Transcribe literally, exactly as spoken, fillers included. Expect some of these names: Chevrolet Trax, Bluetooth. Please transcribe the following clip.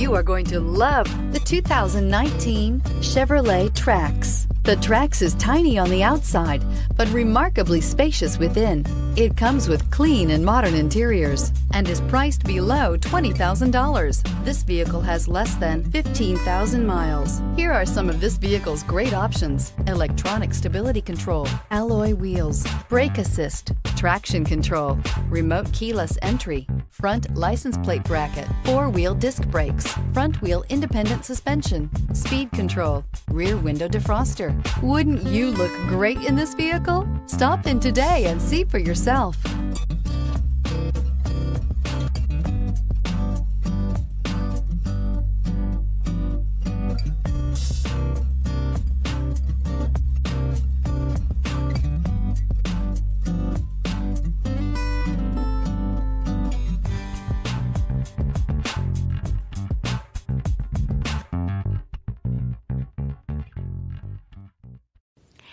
You are going to love the two thousand nineteen Chevrolet Trax. The Trax is tiny on the outside, but remarkably spacious within. It comes with clean and modern interiors and is priced below twenty thousand dollars. This vehicle has less than fifteen thousand miles. Here are some of this vehicle's great options: electronic stability control, alloy wheels, brake assist, traction control, remote keyless entry, front license plate bracket, four-wheel disc brakes, front wheel independent suspension, speed control, rear window defroster. Wouldn't you look great in this vehicle? Stop in today and see for yourself.